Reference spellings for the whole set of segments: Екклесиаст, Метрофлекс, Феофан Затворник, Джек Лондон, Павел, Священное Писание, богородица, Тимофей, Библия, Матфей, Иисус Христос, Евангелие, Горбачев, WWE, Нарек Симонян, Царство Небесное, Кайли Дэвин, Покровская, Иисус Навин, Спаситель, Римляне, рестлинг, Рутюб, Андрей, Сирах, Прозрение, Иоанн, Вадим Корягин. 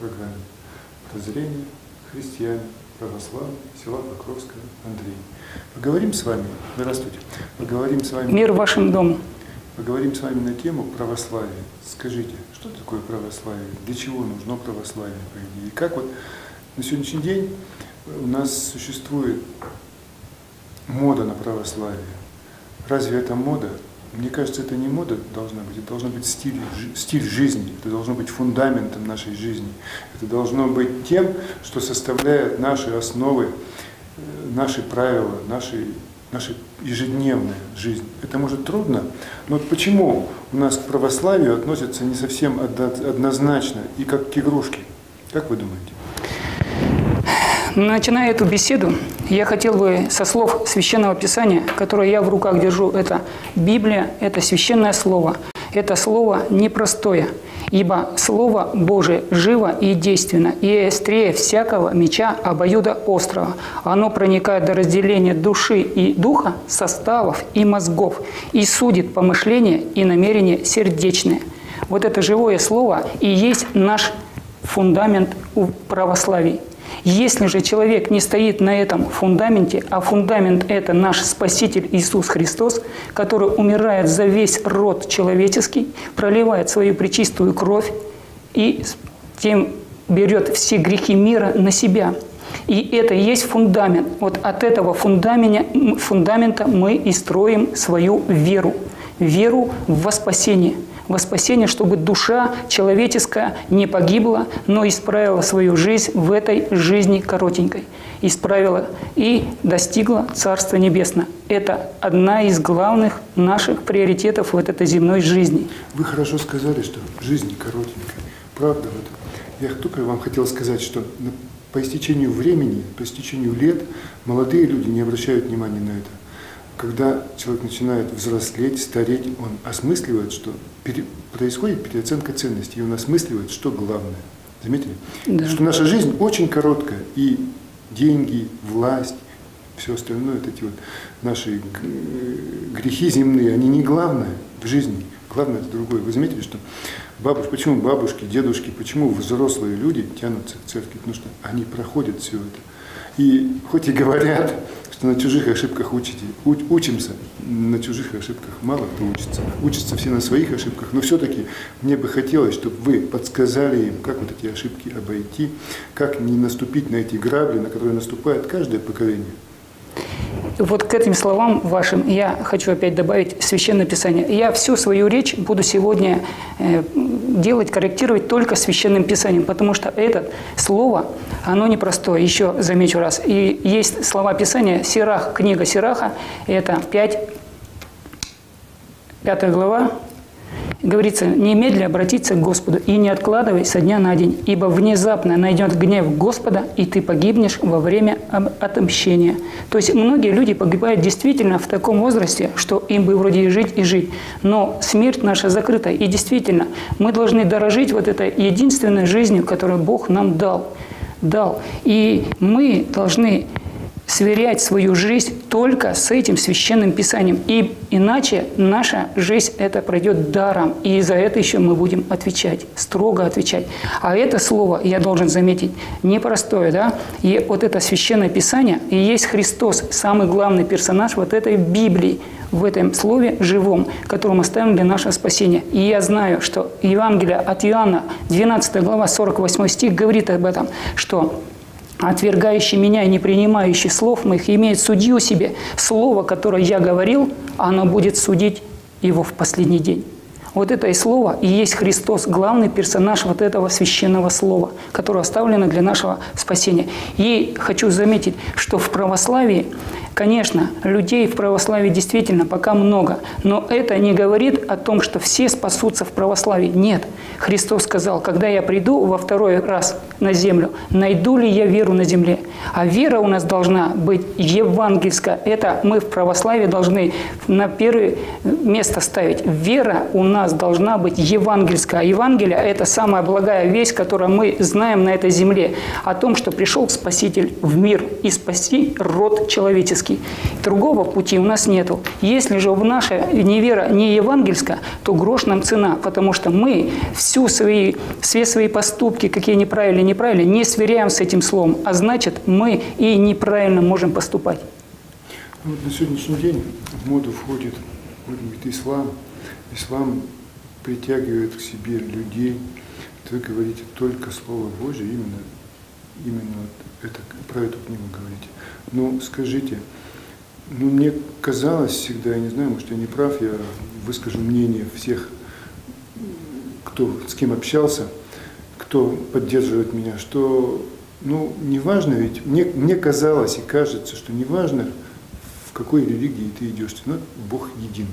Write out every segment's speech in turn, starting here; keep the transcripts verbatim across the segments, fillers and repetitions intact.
программе «Прозрение. Христиане. Православные. Села Покровская. Андрей». Поговорим с вами. Здравствуйте. Поговорим с вами. Мир вашим домом. Поговорим с вами на тему православия. Скажите, что такое православие? Для чего нужно православие, по идее? И как вот на сегодняшний день у нас существует мода на православие? Разве это мода? Мне кажется, это не мода должна быть, это должен быть стиль, стиль жизни, это должно быть фундаментом нашей жизни, это должно быть тем, что составляет наши основы, наши правила, наши, наши ежедневная жизнь. Это может трудно, но вот почему у нас к православию относятся не совсем однозначно и как к игрушке? Как вы думаете? Начиная эту беседу, я хотел бы со слов Священного Писания, которое я в руках держу, это Библия, это священное слово. Это слово непростое, ибо слово Божие живо и действенно, и острее всякого меча обоюда острого. Оно проникает до разделения души и духа, составов и мозгов, и судит помышления и намерения сердечные. Вот это живое слово и есть наш фундамент у православия. Если же человек не стоит на этом фундаменте, а фундамент – это наш Спаситель Иисус Христос, который умирает за весь род человеческий, проливает свою пречистую кровь и тем берет все грехи мира на себя. И это и есть фундамент. Вот от этого фундамента мы и строим свою веру, веру во спасение. Во спасение, чтобы душа человеческая не погибла, но исправила свою жизнь в этой жизни коротенькой. Исправила и достигла Царства Небесного. Это одна из главных наших приоритетов вот этой земной жизни. Вы хорошо сказали, что жизнь коротенькая. Правда, вот я только вам хотел сказать, что по истечению времени, по истечению лет молодые люди не обращают внимания на это. Когда человек начинает взрослеть, стареть, он осмысливает, что пере... происходит переоценка ценностей, и он осмысливает, что главное. Заметили? Да. Что наша жизнь очень короткая, и деньги, власть, все остальное, вот эти вот наши грехи земные, они не главное в жизни, главное это другое. Вы заметили, что бабушки, почему бабушки, дедушки, почему взрослые люди тянутся к церкви, потому что они проходят все это. И хоть и говорят, что на чужих ошибках учите, у, учимся, на чужих ошибках мало кто учится. Учатся все на своих ошибках, но все-таки мне бы хотелось, чтобы вы подсказали им, как вот эти ошибки обойти, как не наступить на эти грабли, на которые наступает каждое поколение. Вот к этим словам вашим я хочу опять добавить Священное Писание. Я всю свою речь буду сегодня делать, корректировать только Священным Писанием, потому что это слово, оно непростое, еще замечу раз. И есть слова Писания, Сирах, книга Сираха, это пятая глава. Говорится, немедля обратиться к Господу и не откладывай со дня на день, ибо внезапно найдет гнев Господа, и ты погибнешь во время отомщения. То есть многие люди погибают действительно в таком возрасте, что им бы вроде и жить, и жить. Но смерть наша закрыта, и действительно мы должны дорожить вот этой единственной жизнью, которую Бог нам дал. дал. И мы должны сверять свою жизнь только с этим Священным Писанием. И иначе наша жизнь это пройдет даром. И за это еще мы будем отвечать, строго отвечать. А это слово, я должен заметить, непростое, да? И вот это Священное Писание, и есть Христос, самый главный персонаж вот этой Библии, в этом слове живом, которое мы ставим для нашего спасения. И я знаю, что Евангелие от Иоанна, двенадцатая глава, сорок восьмой стих, говорит об этом, что «Отвергающий меня и не принимающий слов моих имеет судью себе. Слово, которое я говорил, оно будет судить его в последний день». Вот это и слово, и есть Христос, главный персонаж вот этого священного слова, которое оставлено для нашего спасения. И хочу заметить, что в православии, конечно, людей в православии действительно пока много, но это не говорит о том, что все спасутся в православии. Нет. Христос сказал, когда я приду во второй раз на землю, найду ли я веру на земле? А вера у нас должна быть евангельская. Это мы в православии должны на первое место ставить. Вера у нас должна быть евангельская. А Евангелие – это самая благая весть, которую мы знаем на этой земле. О том, что пришел Спаситель в мир и спаси род человеческий. евангельский. Другого пути у нас нету. Если же наша невера не евангельская, то грош нам цена, потому что мы всю свои, все свои поступки, какие неправильные, неправильные, не сверяем с этим словом, а значит, мы и неправильно можем поступать. Вот на сегодняшний день в моду входит, входит ислам. Ислам притягивает к себе людей. Вы говорите только Слово Божие, именно, именно это, про эту книгу говорите. Но скажите, ну, мне казалось всегда, я не знаю, может, я не прав, я выскажу мнение всех, кто, с кем общался, кто поддерживает меня, что, ну, неважно ведь, мне, мне казалось и кажется, что неважно, в какой религии ты идешь, но Бог единый.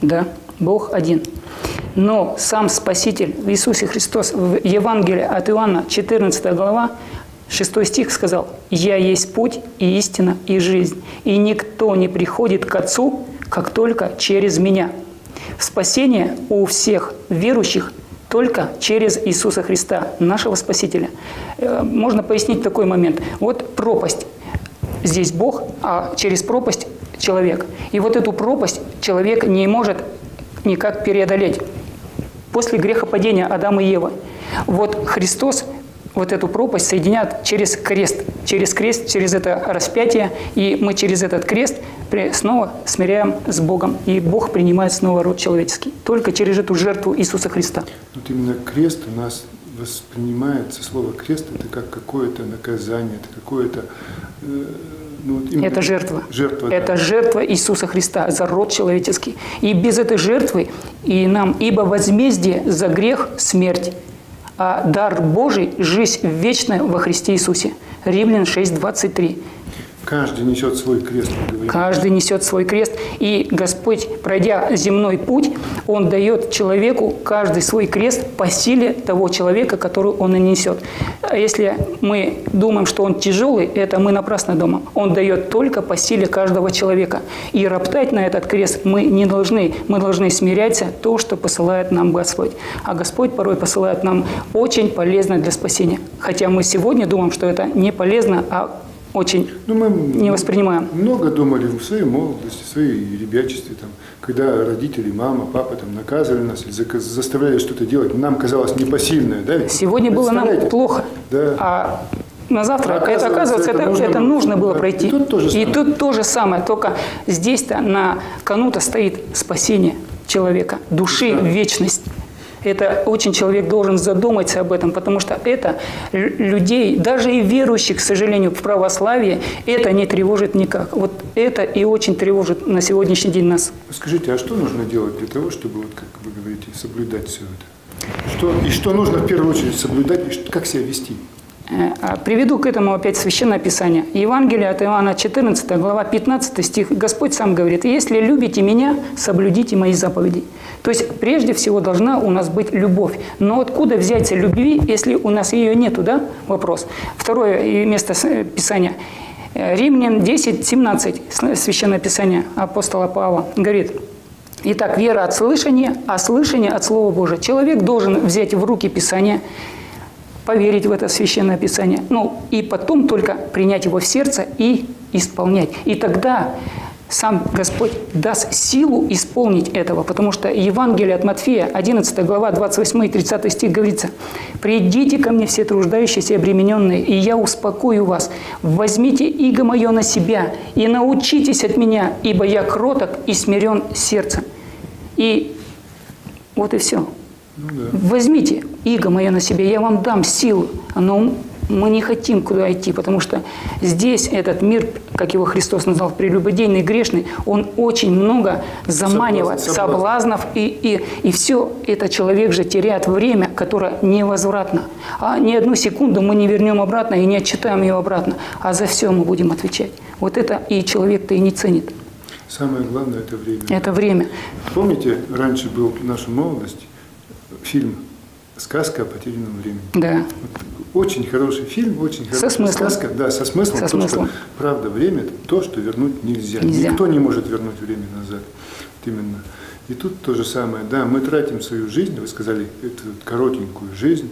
Да, Бог один. Но сам Спаситель в Иисусе Христос в Евангелии от Иоанна, четырнадцатая глава, шестой стих сказал: «Я есть путь и истина и жизнь, и никто не приходит к Отцу, как только через Меня». Спасение у всех верующих только через Иисуса Христа, нашего Спасителя. Можно пояснить такой момент. Вот пропасть. Здесь Бог, а через пропасть человек. И вот эту пропасть человек не может никак преодолеть. После грехопадения Адама и Евы. Вот Христос вот эту пропасть соединяет через крест. Через крест, через это распятие. И мы через этот крест снова смиряем с Богом. И Бог принимает снова род человеческий. Только через эту жертву Иисуса Христа. Вот именно крест у нас воспринимается. Слово «крест» – это как какое-то наказание, это какое-то… Э Ну, вот это жертва. жертва это да. жертва Иисуса Христа за род человеческий. И без этой жертвы и нам, ибо возмездие за грех – смерть, а дар Божий – жизнь вечная во Христе Иисусе. Римлян шесть, двадцать три. Каждый несет свой крест. Каждый несет свой крест. И Господь, пройдя земной путь, Он дает человеку каждый свой крест по силе того человека, который он и несет. Если мы думаем, что он тяжелый, это мы напрасно думаем. Он дает только по силе каждого человека. И роптать на этот крест мы не должны. Мы должны смиряться то, что посылает нам Господь. А Господь порой посылает нам очень полезное для спасения. Хотя мы сегодня думаем, что это не полезно, а очень ну, мы не воспринимаем. Много думали в своей молодости, в своей ребячестве, там, когда родители, мама, папа там, наказывали нас, заставляли что-то делать, нам казалось непосильное. Да? Сегодня было нам плохо, да. а на завтра, а оказывается, это, оказывается, это, это, нужно, это нужно было да, пройти. И тут то же самое, тут то же самое только здесь-то на кону-то стоит спасение человека, души, да. вечность. Это очень человек должен задуматься об этом, потому что это людей, даже и верующих, к сожалению, в православии, это не тревожит никак. Вот это и очень тревожит на сегодняшний день нас. Скажите, а что нужно делать для того, чтобы, вот, как вы говорите, соблюдать все это? Что, и что нужно в первую очередь соблюдать, и как себя вести? Приведу к этому опять Священное Писание. Евангелие от Иоанна, четырнадцатая глава, пятнадцатый стих. Господь сам говорит: «Если любите меня, соблюдите мои заповеди». То есть прежде всего должна у нас быть любовь. Но откуда взяться любви, если у нас ее нету, да? Вопрос. Второе место Писания. Римлян десять, семнадцать. Священное Писание апостола Павла говорит: «Итак, вера от слышания, а слышание от Слова Божия». Человек должен взять в руки Писание, поверить в это Священное Писание, ну и потом только принять его в сердце и исполнять. И тогда сам Господь даст силу исполнить этого, потому что Евангелие от Матфея, одиннадцатая глава, двадцать восьмой и тридцатый стих говорится: «Придите ко мне все труждающиеся и обремененные, и я успокою вас. Возьмите иго мое на себя и научитесь от меня, ибо я кроток и смирен сердцем». И вот и все. Ну, да. Возьмите иго мое на себе, я вам дам силу, но мы не хотим куда идти, потому что здесь этот мир, как его Христос назвал, прелюбодейный, грешный, он очень много заманивает, соблазн, соблазнов, и, и, и все это человек же теряет время, которое невозвратно. А ни одну секунду мы не вернем обратно и не отчитаем ее обратно, а за все мы будем отвечать. Вот это и человек-то и не ценит. Самое главное – это время. Это время. Помните, раньше был в нашу молодость фильм «Сказка о потерянном времени». Да. Вот, очень хороший фильм, очень хорошая сказка. Да, со смыслом. Со то, смыслом. Что, правда, время – это то, что вернуть нельзя. нельзя. Никто не может вернуть время назад. Вот именно. И тут то же самое. Да, мы тратим свою жизнь, вы сказали, эту коротенькую жизнь,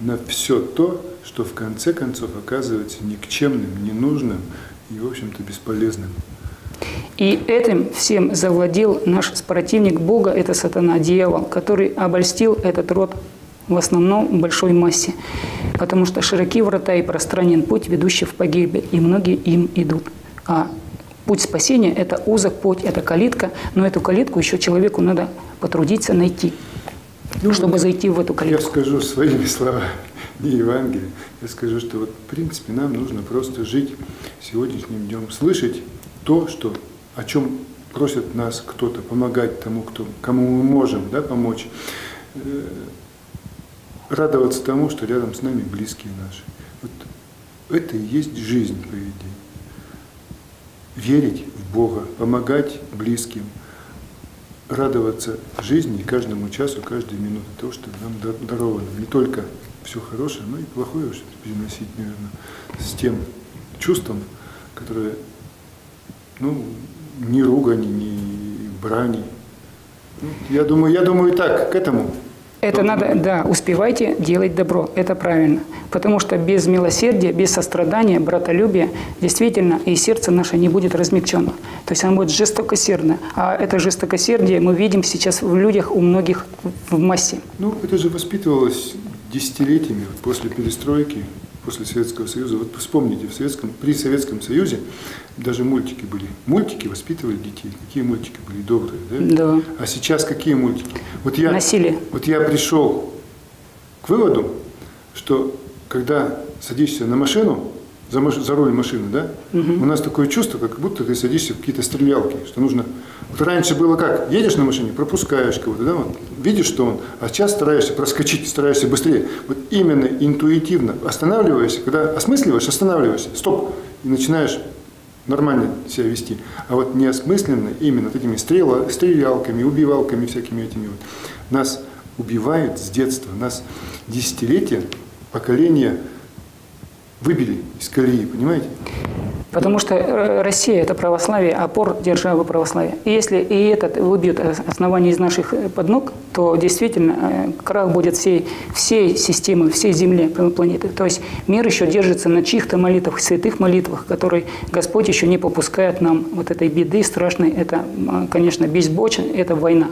на все то, что в конце концов оказывается никчемным, ненужным и, в общем-то, бесполезным. И этим всем завладел наш противник Бога, это сатана, дьявол, который обольстил этот род в основном в большой массе, потому что широки врата и пространен путь, ведущий в погибель, и многие им идут. А путь спасения – это узок путь, это калитка, но эту калитку еще человеку надо потрудиться найти, ну, чтобы вот зайти в эту калитку. Я скажу своими словами, не Евангелие, я скажу, что вот, в принципе, нам нужно просто жить сегодняшним днем, слышать то, что, о чем просит нас кто-то, помогать тому, кто, кому мы можем, да, помочь, радоваться тому, что рядом с нами близкие наши. Вот это и есть жизнь, по идее. Верить в Бога, помогать близким, радоваться жизни каждому часу, каждой минуте, то, что нам даровано. Не только все хорошее, но и плохое уже переносить, наверное, с тем чувством, которое, ну, не ругань, не брани. Ну, я думаю, я думаю, и так, к этому. Это надо, да, успевайте делать добро, это правильно. Потому что без милосердия, без сострадания, братолюбия, действительно, и сердце наше не будет размягчено. То есть оно будет жестокосердно. А это жестокосердие мы видим сейчас в людях, у многих в массе. Ну, это же воспитывалось десятилетиями после перестройки, после Советского Союза. Вот вспомните, в Советском, при Советском Союзе даже мультики были. Мультики воспитывали детей. Какие мультики были? Добрые, да? Да. А сейчас какие мультики? Вот я, Насилие. Вот я пришел к выводу, что когда садишься на машину, за, маш... за руль машины, да, угу. у нас такое чувство, как будто ты садишься в какие-то стрелялки, что нужно... Вот раньше было как? Едешь на машине, пропускаешь кого-то, да, вот, видишь, что он, а сейчас стараешься проскочить, стараешься быстрее. Вот именно интуитивно останавливаешься, когда осмысливаешь, останавливаешься, стоп, и начинаешь нормально себя вести. А вот неосмысленно, именно такими стрела, стрелялками, убивалками всякими этими вот, нас убивают с детства, нас десятилетия, поколения выбили из колеи, понимаете? Потому что Россия – это православие, опор державы православия. И если и этот выбьет основание из наших под ног, то действительно крах будет всей, всей системы, всей земли, планеты. То есть мир еще держится на чьих-то молитвах, святых молитвах, которые Господь еще не попускает нам вот этой беды страшной. Это, конечно, безбочин, это война.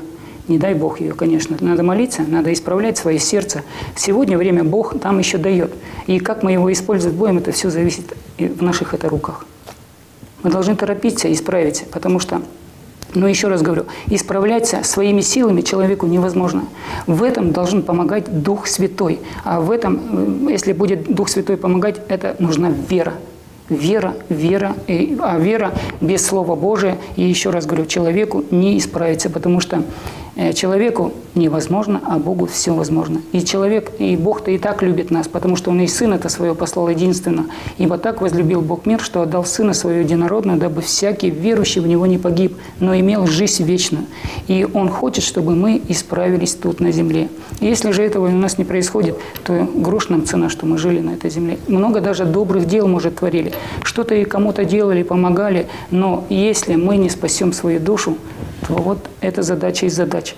Не дай Бог ее, конечно. Надо молиться, надо исправлять свое сердце. Сегодня время Бог там еще дает. И как мы его использовать будем, это все зависит в наших это руках. Мы должны торопиться, исправиться, потому что, ну еще раз говорю, исправляться своими силами человеку невозможно. В этом должен помогать Дух Святой. А в этом, если будет Дух Святой помогать, это нужна вера. Вера, вера, и, а вера без Слова Божия, и еще раз говорю, человеку не исправится, потому что человеку невозможно, а Богу все возможно. И человек, и Бог-то и так любит нас, потому что Он и Сына-то Своего послал единственно. Ибо так возлюбил Бог мир, что отдал Сына Своего единородного, дабы всякий верующий в Него не погиб, но имел жизнь вечную. И Он хочет, чтобы мы исправились тут на земле. И если же этого у нас не происходит, то грош нам цена, что мы жили на этой земле. Много даже добрых дел, может, творили. Что-то и кому-то делали, помогали, но если мы не спасем свою душу, то вот это задача и задача.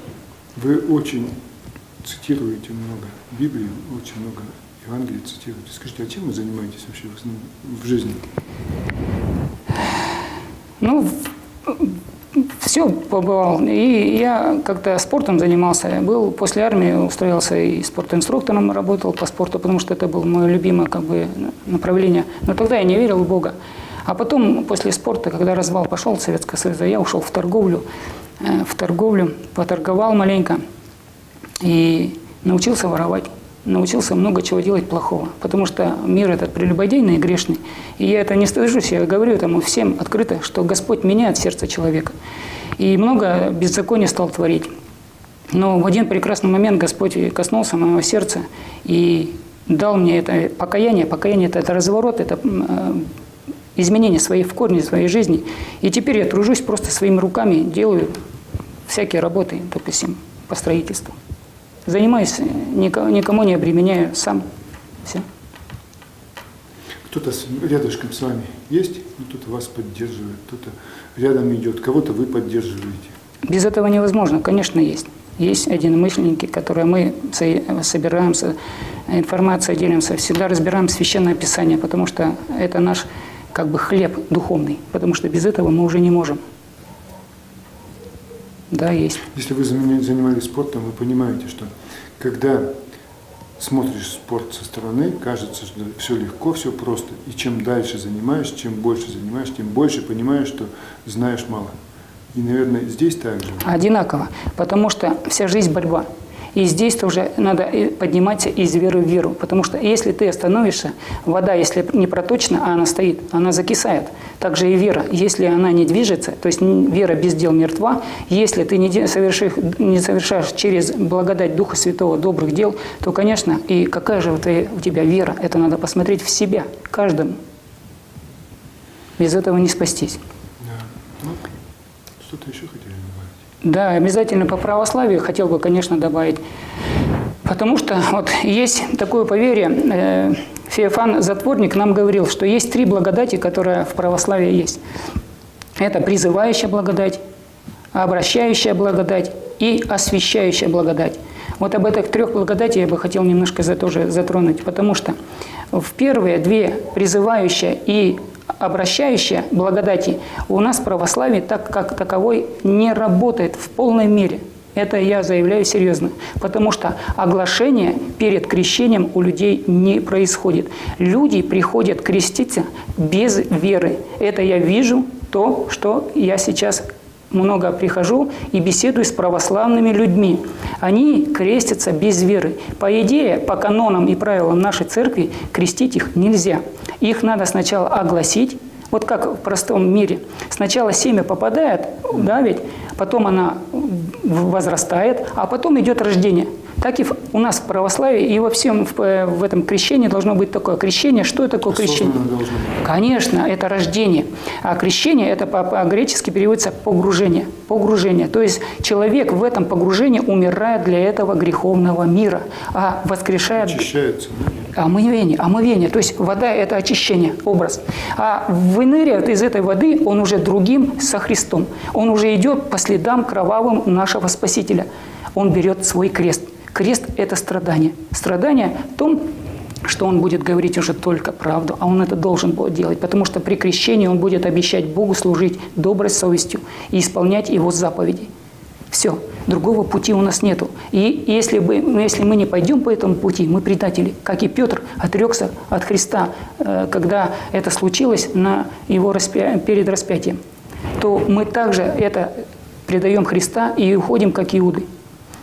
Вы очень цитируете много Библию, очень много Евангелия цитируете. Скажите, а чем вы занимаетесь вообще в основном в жизни? Ну, все побывал. И я как-то спортом занимался. Я был после армии, устроился и спортоинструктором работал по спорту, потому что это было мое любимое как бы направление. Но тогда я не верил в Бога. А потом, после спорта, когда развал пошел Советского Союза, я ушел в торговлю, в торговлю, поторговал маленько и научился воровать, научился много чего делать плохого, потому что мир этот прелюбодейный и грешный. И я это не стыжусь, я говорю этому всем открыто, что Господь меняет сердце человека. И много беззакония стал творить. Но в один прекрасный момент Господь коснулся моего сердца и дал мне это покаяние. Покаяние – это разворот, это... изменения своей в корне, своей жизни. И теперь я тружусь просто своими руками, делаю всякие работы, допустим, по строительству. Занимаюсь, никому не обременяю, сам. Все. Кто-то рядышком с вами есть, кто-то вас поддерживает, кто-то рядом идет, кого-то вы поддерживаете. Без этого невозможно, конечно, есть. Есть единомышленники, которые мы собираемся, информацию делимся, всегда разбираем Священное Писание, потому что это наш... как бы хлеб духовный, потому что без этого мы уже не можем. Да, есть. Если вы занимались спортом, вы понимаете, что когда смотришь спорт со стороны, кажется, что все легко, все просто. И чем дальше занимаешь, чем больше занимаешь, тем больше понимаешь, что знаешь мало. И, наверное, здесь так же. Одинаково, потому что вся жизнь – борьба. И здесь уже надо подниматься из веры в веру. Потому что если ты остановишься, вода, если не проточна, а она стоит, она закисает. Также и вера, если она не движется, то есть вера без дел мертва, если ты не совершишь, не совершаешь через благодать Духа Святого добрых дел, то, конечно, и какая же у тебя вера, это надо посмотреть в себя, каждому. Без этого не спастись. Да. Что-то еще хотели? Да, обязательно по православию хотел бы, конечно, добавить. Потому что вот есть такое поверье, Феофан Затворник нам говорил, что есть три благодати, которые в православии есть. Это призывающая благодать, обращающая благодать и освящающая благодать. Вот об этих трех благодати я бы хотел немножко тоже затронуть, потому что в первые две, призывающая и обращающая благодати, у нас православие так как таковой не работает в полной мере. Это я заявляю серьезно. Потому что оглашение перед крещением у людей не происходит. Люди приходят креститься без веры. Это я вижу то, что я сейчас много прихожу и беседую с православными людьми. Они крестятся без веры. По идее, по канонам и правилам нашей церкви крестить их нельзя. Их надо сначала огласить, вот как в простом мире. Сначала семя попадает, да, ведь, потом она возрастает, а потом идет рождение. Так и у нас в православии и во всем в этом крещении должно быть такое крещение. Что такое крещение? Конечно, это рождение. А крещение, это по-гречески переводится погружение. Погружение. То есть человек в этом погружении умирает для этого греховного мира, а воскрешает... Очищается. Омывение. Омывение. То есть вода – это очищение, образ. А выныривает из этой воды он уже другим со Христом. Он уже идет по следам кровавым нашего Спасителя. Он берет свой крест. Крест – это страдание. Страдание в том, что он будет говорить уже только правду, а он это должен будет делать, потому что при крещении он будет обещать Богу служить доброй совестью и исполнять Его заповеди. Все. Другого пути у нас нету. И если, бы, если мы не пойдем по этому пути, мы предатели, как и Петр отрекся от Христа, когда это случилось на его распя... перед распятием, то мы также это предаем Христа и уходим, как иуды.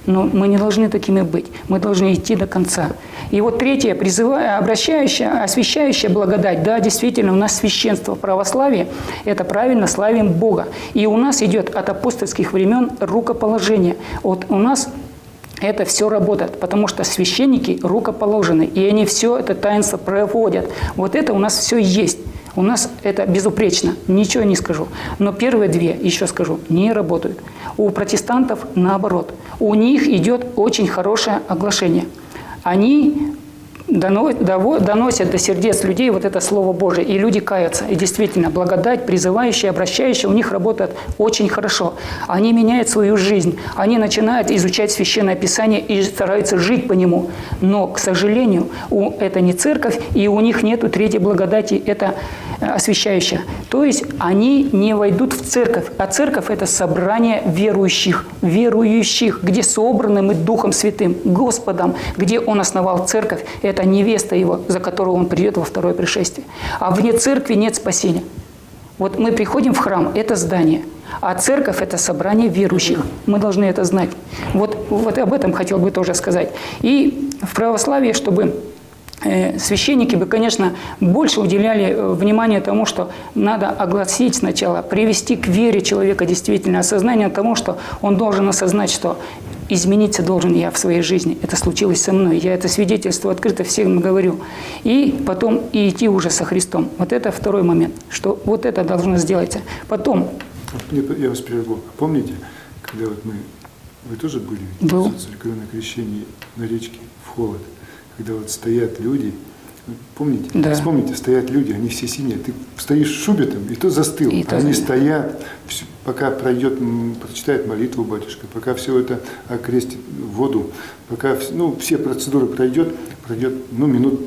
Но мы не должны такими быть. Мы должны идти до конца. И вот третье, призывая, обращающая, освящающая благодать. Да, действительно, у нас священство в православии. Это правильно, славим Бога. И у нас идет от апостольских времен рукоположение. Вот у нас это все работает, потому что священники рукоположены. И они все это таинство проводят. Вот это у нас все есть. У нас это безупречно, ничего не скажу. Но первые две, еще скажу, не работают. У протестантов наоборот. У них идет очень хорошее оглашение. Они доносят до сердец людей вот это Слово Божие, и люди каются. И действительно, благодать, призывающая, обращающая, у них работает очень хорошо. Они меняют свою жизнь, они начинают изучать Священное Писание и стараются жить по нему. Но, к сожалению, у, это не церковь, и у них нету третьей благодати, это освящающая. То есть они не войдут в церковь, а церковь – это собрание верующих, верующих, где собраны мы Духом Святым, Господом, где Он основал церковь. Это невеста его, за которую он придет во второе пришествие. А вне церкви нет спасения. Вот мы приходим в храм, это здание. А церковь – это собрание верующих. Мы должны это знать. Вот, вот об этом хотел бы тоже сказать. И в православии, чтобы э, священники бы, конечно, больше уделяли внимание тому, что надо огласить сначала, привести к вере человека действительно, осознание того, что он должен осознать, что измениться должен я в своей жизни. Это случилось со мной. Я это свидетельство открыто всем говорю. И потом и идти уже со Христом. Вот это второй момент, что вот это должно сделаться. Потом... Я вас прерву. Помните, когда вот мы... Вы тоже были Был. на крещении на речке в холод? Когда вот стоят люди... Помните? Да. Вспомните, стоят люди, они все синие. Ты стоишь в шубе там, и то застыл. И они то... стоят... Все... Пока пройдет, прочитает молитву батюшка, пока все это окрестит воду, пока ну, все процедуры пройдет, пройдет ну, минут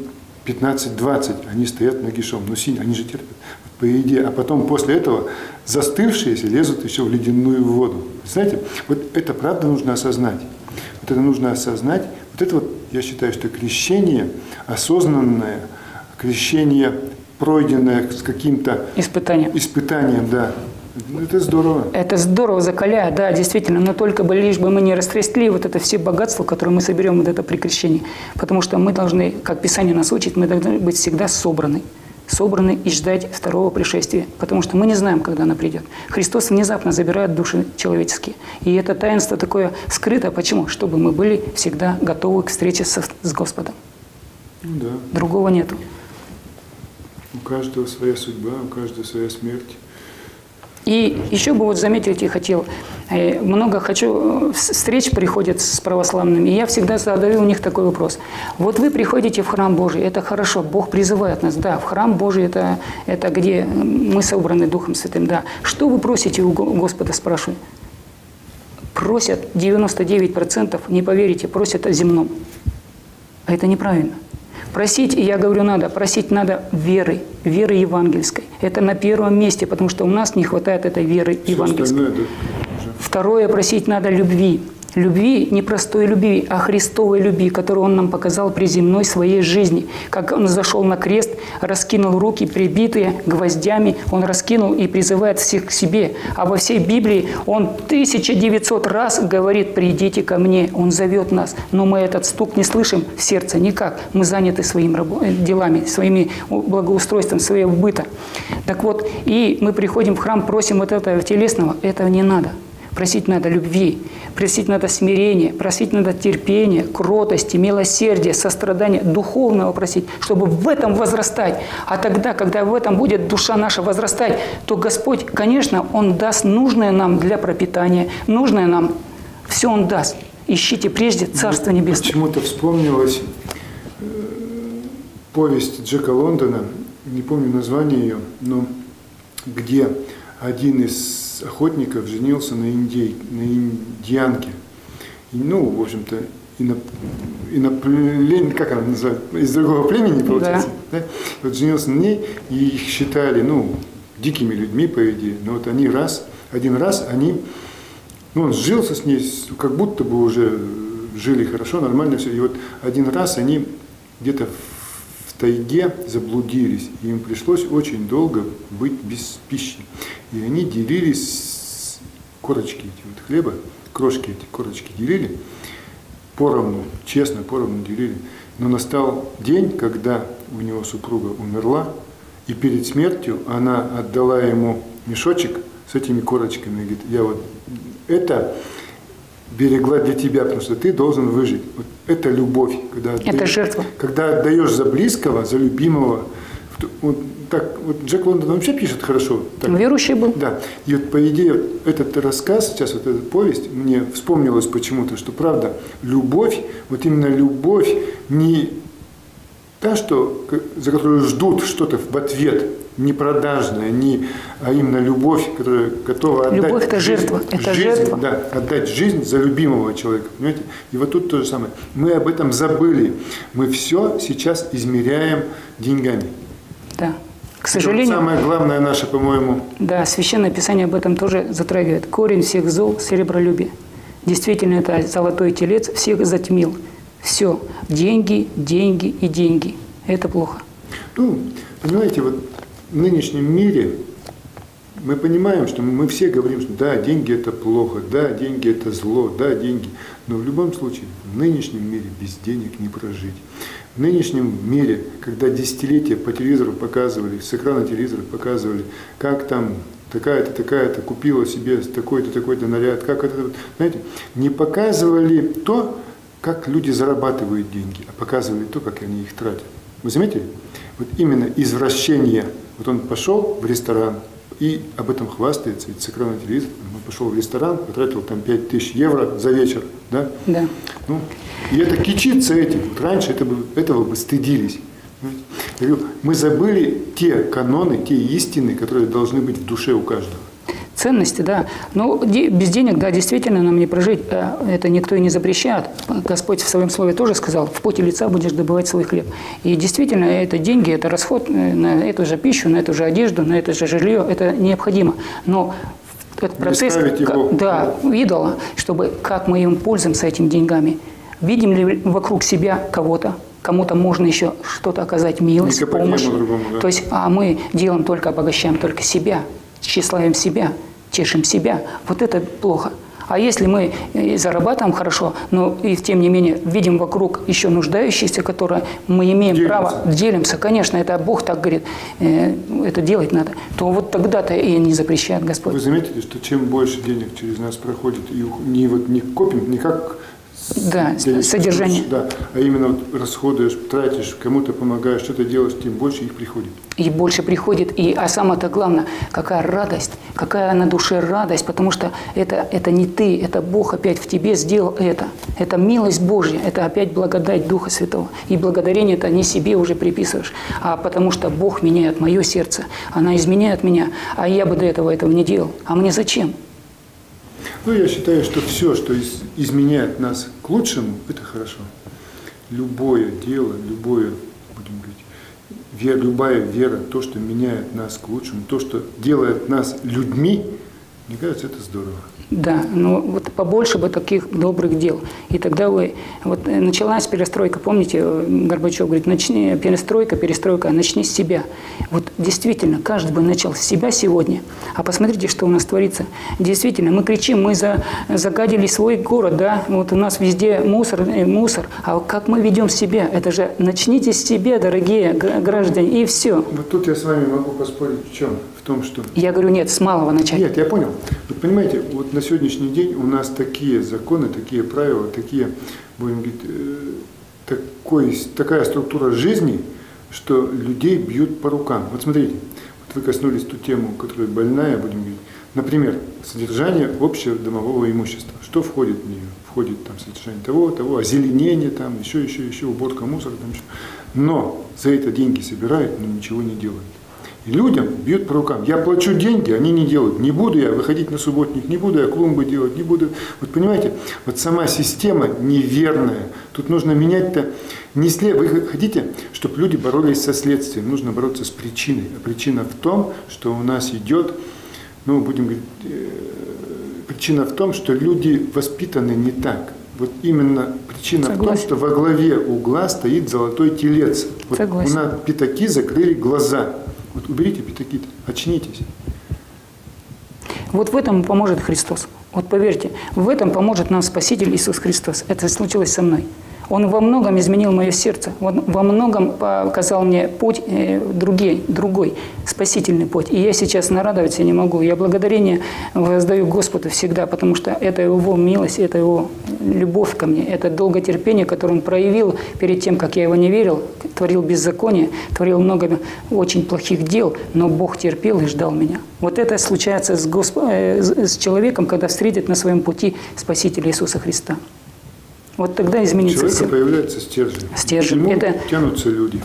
пятнадцать-двадцать, они стоят нагишом, но синие, они же терпят, по еде. А потом после этого застывшиеся лезут еще в ледяную воду. Знаете, вот это правда нужно осознать. Вот это нужно осознать. Вот это вот, я считаю, что крещение осознанное, крещение, пройденное с каким-то испытанием, испытанием, да. Это здорово. Это здорово, закаляет, да, действительно. Но только бы, лишь бы мы не растрясли вот это все богатство, которое мы соберем вот это при крещении. Потому что мы должны, как Писание нас учит, мы должны быть всегда собраны. Собраны и ждать второго пришествия. Потому что мы не знаем, когда она придет. Христос внезапно забирает души человеческие. И это таинство такое скрыто. Почему? Чтобы мы были всегда готовы к встрече со, с Господом. Да. Другого нету. У каждого своя судьба, у каждого своя смерть. И еще бы вот заметить я хотел, много хочу, встреч приходят с православными, и я всегда задаю у них такой вопрос. Вот вы приходите в храм Божий, это хорошо, Бог призывает нас, да, в храм Божий это, это где мы собраны Духом Святым, да. Что вы просите у Господа, спрашиваю? Просят девяносто девять процентов, не поверите, просят о земном. А это неправильно. Просить, я говорю, надо, просить надо веры, веры евангельской. Это на первом месте, потому что у нас не хватает этой веры все евангельской. Да. Второе, просить надо любви. Любви, не простой любви, а Христовой любви, которую Он нам показал при земной своей жизни. Как Он зашел на крест, раскинул руки, прибитые гвоздями, Он раскинул и призывает всех к себе. А во всей Библии Он тысяча девятьсот раз говорит «Придите ко мне», Он зовет нас. Но мы этот стук не слышим в сердце никак. Мы заняты своими делами, своими благоустройством, своего быта. Так вот, и мы приходим в храм, просим вот этого телесного, этого не надо. Просить надо любви, просить надо смирения, просить надо терпения, кротости, милосердия, сострадания, духовного просить, чтобы в этом возрастать. А тогда, когда в этом будет душа наша возрастать, то Господь, конечно, Он даст нужное нам для пропитания, нужное нам, все Он даст. Ищите прежде Царство Небесное. Почему-то вспомнилась повесть Джека Лондона, не помню название ее, но где один из охотников женился на, индей, на индианке, ну, в общем-то, инопл... иноплемя, как она называется, из другого племени, получается, да. Да? Вот женился на ней, и их считали, ну, дикими людьми, по идее, но вот они раз, один раз, они, ну, он сжился с ней, как будто бы уже жили хорошо, нормально все, и вот один раз они где-то в тайге заблудились, и им пришлось очень долго быть без пищи. И они делились корочки эти вот хлеба, крошки эти корочки делили, поровну, честно, поровну делили. Но настал день, когда у него супруга умерла, и перед смертью она отдала ему мешочек с этими корочками и говорит, я вот это берегла для тебя, потому что ты должен выжить. Вот это любовь, когда отдаешь, это жертва. Когда отдаешь за близкого, за любимого. Вот так, вот Джек Лондон вообще пишет хорошо. Так. Верующий был. Да. И вот по идее вот этот рассказ, сейчас вот эта повесть, мне вспомнилось почему-то, что правда, любовь, вот именно любовь, не та, что, за которую ждут что-то в ответ, не продажная, не, а именно любовь, которая готова отдать. Любовь – это жертва. Это жизнь, жертва. Да, отдать жизнь за любимого человека. Понимаете? И вот тут то же самое. Мы об этом забыли. Мы все сейчас измеряем деньгами. Да. К сожалению, самое главное наше, по-моему. Да, Священное Писание об этом тоже затрагивает. Корень всех зол – серебролюбие. Действительно, это золотой телец всех затмил. Все. Деньги, деньги и деньги. Это плохо. Ну, понимаете, вот в нынешнем мире мы понимаем, что мы все говорим, что да, деньги – это плохо, да, деньги – это зло, да, деньги. Но в любом случае, в нынешнем мире без денег не прожить. В нынешнем мире, когда десятилетия по телевизору показывали, с экрана телевизора показывали, как там такая-то, такая-то купила себе такой-то, такой-то наряд, как это, знаете, не показывали то, как люди зарабатывают деньги, а показывали то, как они их тратят. Вы заметили? Вот именно извращение. Вот он пошел в ресторан, и об этом хвастается, ведь с экрана телевизора. Он пошел в ресторан, потратил там пять тысяч евро за вечер, да? Да. Ну, и это кичится этим. Вот раньше это бы, этого бы стыдились. Мы забыли те каноны, те истины, которые должны быть в душе у каждого. ценности, да. Но без денег, да, действительно, нам не прожить, это никто и не запрещает. Господь в своем слове тоже сказал, в поте лица будешь добывать свой хлеб. И действительно, это деньги, это расход на эту же пищу, на эту же одежду, на это же жилье, это необходимо. Но этот процесс, как, да, идола, чтобы как мы им пользуемся этими деньгами. Видим ли вокруг себя кого-то? Кому-то можно еще что-то оказать, милость, помощь. Другому, да. То есть, а мы делаем только, обогащаем только себя, тщеславим себя, тешим себя. Вот это плохо. А если мы зарабатываем хорошо, но и тем не менее видим вокруг еще нуждающихся, которые мы имеем делимся. право, делимся, конечно, это Бог так говорит, э, это делать надо, то вот тогда-то и не запрещает Господь. Вы заметите, что чем больше денег через нас проходит, и не, вот, не копим, не как... Да, денег, содержание. Да, а именно вот расходуешь, тратишь, кому-то помогаешь, что-то делаешь, тем больше их приходит. И больше приходит, и, а самое-то главное, какая радость, какая на душе радость, потому что это, это не ты, это Бог опять в тебе сделал это. Это милость Божья, это опять благодать Духа Святого. И благодарение это не себе уже приписываешь, а потому что Бог меняет мое сердце, она изменяет меня, а я бы до этого этого не делал. А мне зачем? Ну, я считаю, что все, что из, изменяет нас к лучшему, это хорошо. Любое дело, любое, будем говорить, вера, любая вера, то, что меняет нас к лучшему, то, что делает нас людьми, мне кажется, это здорово. Да, но вот побольше бы таких добрых дел. И тогда вы... Вот началась перестройка, помните, Горбачев говорит, начни, перестройка, перестройка, начни с себя. Вот действительно, каждый бы начал с себя сегодня. А посмотрите, что у нас творится. Действительно, мы кричим, мы за, загадили свой город, да, вот у нас везде мусор, мусор. А как мы ведем себя? Это же начните с себя, дорогие граждане, и все. Вот тут я с вами могу поспорить в чем? В том, что... Я говорю, нет, с малого начать. Нет, я понял. Вот понимаете, вот на сегодняшний день у нас такие законы, такие правила, такие, будем говорить, такой, такая структура жизни, что людей бьют по рукам. Вот смотрите, вот вы коснулись ту тему, которая больная, будем говорить. Например, содержание общего домового имущества. Что входит в нее? Входит там содержание того, того, озеленение, там, еще, еще, еще, уборка мусора. Там, еще. Но за это деньги собирают, но ничего не делают. Людям бьют по рукам. Я плачу деньги, они не делают. Не буду я выходить на субботник, не буду я клумбы делать, не буду. Вот понимаете, вот сама система неверная. Тут нужно менять-то не след. Вы хотите, чтобы люди боролись со следствием. Нужно бороться с причиной. А причина в том, что у нас идет, ну, будем говорить, причина в том, что люди воспитаны не так. Вот именно причина Согласен. в том, что во главе угла стоит золотой телец. Вот у нас пятаки закрыли глаза. Вот уберите пятаки, очнитесь. Вот в этом поможет Христос. Вот поверьте, в этом поможет нам Спаситель Иисус Христос. Это случилось со мной. Он во многом изменил мое сердце. Он во многом показал мне путь э, другой, другой, спасительный путь. И я сейчас нарадоваться не могу. Я благодарение воздаю Господу всегда, потому что это Его милость, это Его любовь ко мне, это долготерпение, которое Он проявил перед тем, как я Его не верил, творил беззаконие, творил много очень плохих дел, но Бог терпел и ждал меня. Вот это случается с, Госп... э, с человеком, когда встретит на своем пути Спасителя Иисуса Христа. Вот тогда изменится все. У человека появляется стержень. Стержень. Почему это... тянутся люди?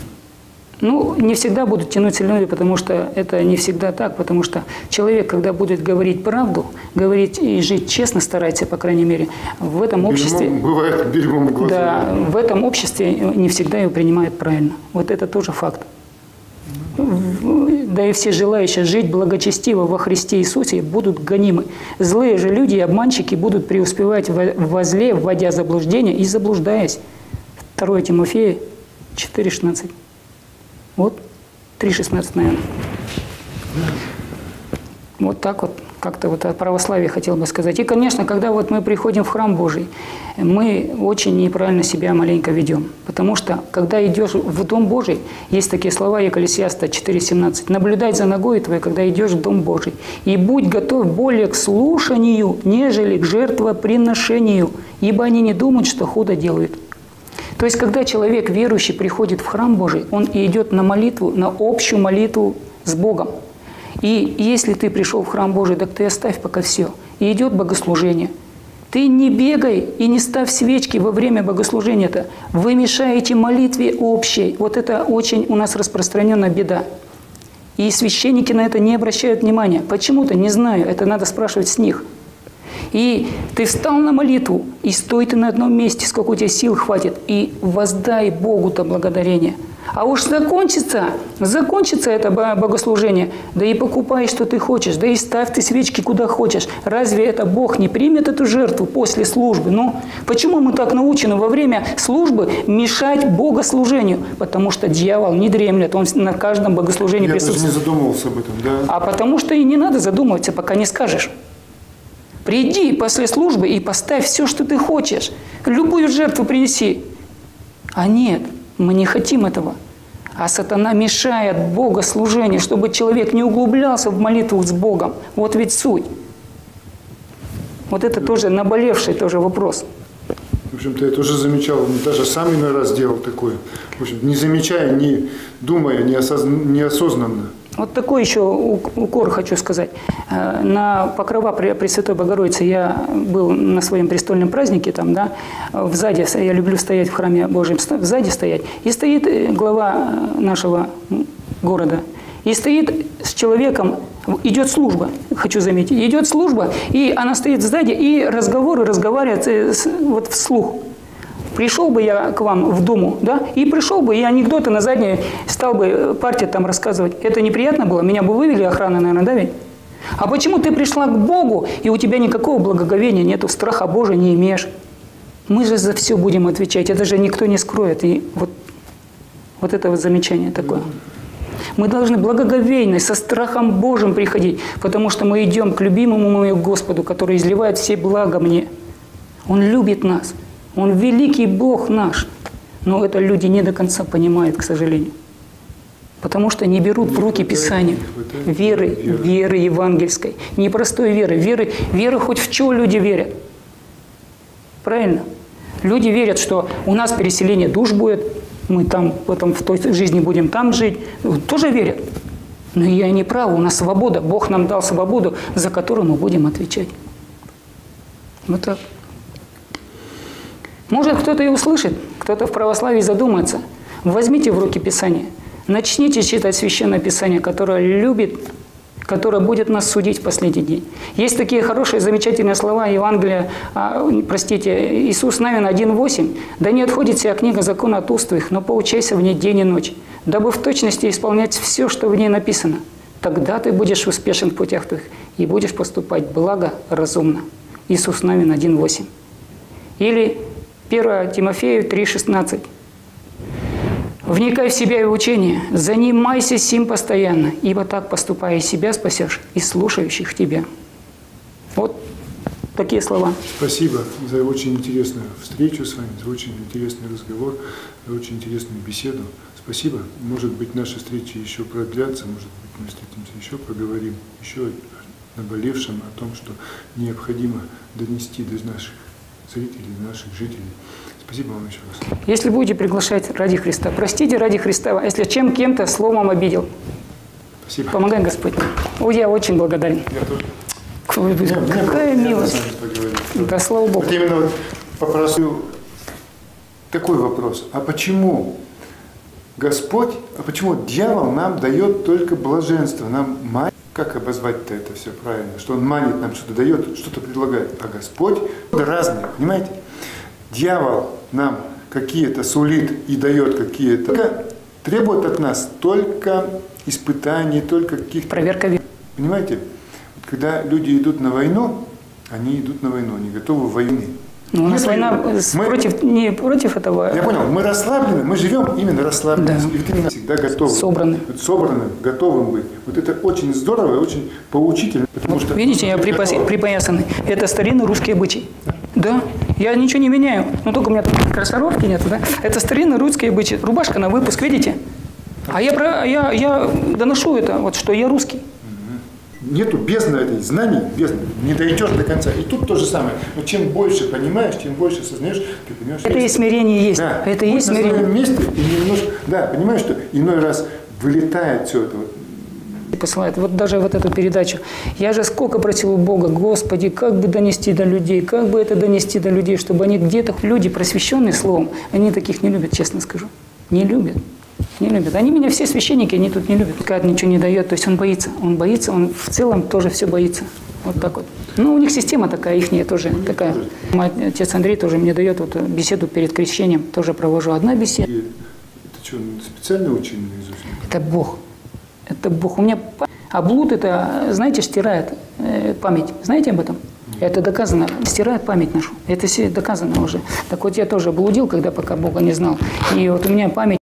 Ну, не всегда будут тянуться люди, потому что это не всегда так. Потому что человек, когда будет говорить правду, говорить и жить честно, старается, по крайней мере, в этом берегом, обществе... Бывает берегом глаза. Да, в этом обществе не всегда его принимают правильно. Вот это тоже факт. Да и все желающие жить благочестиво во Христе Иисусе будут гонимы. Злые же люди и обманщики будут преуспевать во зле, вводя заблуждение и заблуждаясь. второе Тимофея четыре шестнадцать. Вот, три шестнадцать, наверное. Вот так вот, как-то вот о православии хотел бы сказать. И, конечно, когда вот мы приходим в храм Божий, мы очень неправильно себя маленько ведем. Потому что, когда идешь в Дом Божий, есть такие слова Екклесиаста четыре семнадцать. «Наблюдай за ногой твоей, когда идешь в Дом Божий, и будь готов более к слушанию, нежели к жертвоприношению, ибо они не думают, что худо делают». То есть, когда человек верующий приходит в храм Божий, он и идет на молитву, на общую молитву с Богом. И если ты пришел в храм Божий, так ты оставь пока все. И идет богослужение. Ты не бегай и не ставь свечки во время богослужения-то. Вы мешаете молитве общей. Вот это очень у нас распространенная беда. И священники на это не обращают внимания. Почему-то, не знаю, это надо спрашивать с них. И ты встал на молитву, и стой ты на одном месте, сколько у тебя сил хватит, и воздай Богу-то благодарение. А уж закончится, закончится это богослужение, да и покупай, что ты хочешь, да и ставь ты свечки куда хочешь. Разве это Бог не примет эту жертву после службы? Ну, почему мы так научены во время службы мешать богослужению? Потому что дьявол не дремлет, он на каждом богослужении Я присутствует. Я даже не задумывался об этом, да? А потому что и не надо задумываться, пока не скажешь. Приди после службы и поставь все, что ты хочешь. Любую жертву принеси. А нет, мы не хотим этого. А сатана мешает богослужению, чтобы человек не углублялся в молитву с Богом. Вот ведь суть. Вот это тоже наболевший тоже вопрос. В общем-то, я тоже замечал, даже сам иной раз делал такое. В общем, не замечая, не думая, неосознанно. Вот такой еще укор хочу сказать. На Покрова Пресвятой Богородицы я был на своем престольном празднике, там, да, в заде, я люблю стоять в храме Божьем, в заде стоять, и стоит глава нашего города, и стоит с человеком, идет служба, хочу заметить, идет служба, и она стоит сзади, и разговоры разговаривают вот вслух. Пришел бы я к вам в Думу, да, и пришел бы, и анекдоты на задней стал бы партия там рассказывать. Это неприятно было? Меня бы вывели, охрана, наверное, да ведь? А почему ты пришла к Богу, и у тебя никакого благоговения нету, страха Божия не имеешь? Мы же за все будем отвечать, это же никто не скроет. И вот, вот это вот замечание такое. Мы должны благоговейно, со страхом Божьим приходить, потому что мы идем к любимому моему Господу, который изливает все блага мне. Он любит нас. Он великий Бог наш. Но это люди не до конца понимают, к сожалению. Потому что не берут не в руки Писание. Веры, веры, веры евангельской. Не простой веры. Веры, веры хоть в чего люди верят. Правильно? Люди верят, что у нас переселение душ будет. Мы там, потом в той жизни будем там жить. Тоже верят. Но я не прав. У нас свобода. Бог нам дал свободу, за которую мы будем отвечать. Вот так. Может, кто-то и услышит, кто-то в православии задумается. Возьмите в руки Писание. Начните читать Священное Писание, которое любит, которое будет нас судить в последний день. Есть такие хорошие, замечательные слова Евангелия, а, простите, Иисус Навин один восемь. «Да не отходит сия книга закона от уст твоих, но поучайся в ней день и ночь, дабы в точности исполнять все, что в ней написано. Тогда ты будешь успешен в путях твоих и будешь поступать благо, разумно». Иисус Навин один восемь. Или первое Тимофею три шестнадцать. «Вникай в себя и в учение, занимайся сим постоянно, ибо так, поступая, и себя спасешь, и слушающих тебя». Вот такие слова. Спасибо за очень интересную встречу с вами, за очень интересный разговор, за очень интересную беседу. Спасибо. Может быть, наши встречи еще продлятся, может быть, мы встретимся еще, поговорим еще о наболевшем, о том, что необходимо донести до наших зрителей, наших жителей. Спасибо вам еще раз. Если будете приглашать ради Христа, простите ради Христа, если чем кем-то словом обидел. Спасибо. Помогай Господь. О, я очень благодарен. Я тоже. Какая милость. Да, слава Богу. Вот именно вот попросил такой вопрос. А почему Господь, а почему дьявол нам дает только блаженство? Нам мать. Как обозвать-то это все правильно? Что он манит нам, что-то дает, что-то предлагает. А Господь разные, понимаете? Дьявол нам какие-то сулит и дает какие-то. Требует от нас только испытаний, только каких-то... Проверка веры. Понимаете? Вот когда люди идут на войну, они идут на войну, они готовы войны. Ну, у нас война мы... против, не против этого. Я понял, мы расслаблены, мы живем именно расслаблены. Да. И вот именно всегда готовы. Собраны. Вот собраны, готовым быть. Вот это очень здорово и очень поучительно. Потому вот, что видите, я припас... припоясанный. Это старинные русские обычаи. Да. Я ничего не меняю. Но только у меня кроссовки нет. Да? Это старинные русские обычаи. Рубашка на выпуск, видите? А я, про... я, я доношу это, вот, что я русский. Нету бездны этой, знаний бездны, не дойдешь до конца. И тут то же самое. Но чем больше понимаешь, чем больше сознаешь, ты понимаешь... Это и смирение есть. Да. Это и есть смирение. Мы на своем месте и немножко... Да, понимаешь, что иной раз вылетает все это. Посылает. Вот даже вот эту передачу. Я же сколько просил у Бога, Господи, как бы донести до людей, как бы это донести до людей, чтобы они где-то... Люди, просвещенные словом, они таких не любят, честно скажу. Не любят. Не любят. Они меня все священники, они тут не любят. Когда ничего не дает, то есть он боится. Он боится, он в целом тоже все боится. Вот так вот. Ну, у них система такая, ихняя тоже такая. Мой отец Андрей тоже мне дает вот беседу перед крещением. Тоже провожу одна беседа. И это что, специально учили наизусть? Это Бог. Это Бог. У меня облуд, это, знаете, стирает память. Знаете об этом? Это доказано, стирает память нашу. Это все доказано уже. Так вот я тоже блудил, когда пока Бога не знал. И вот у меня память.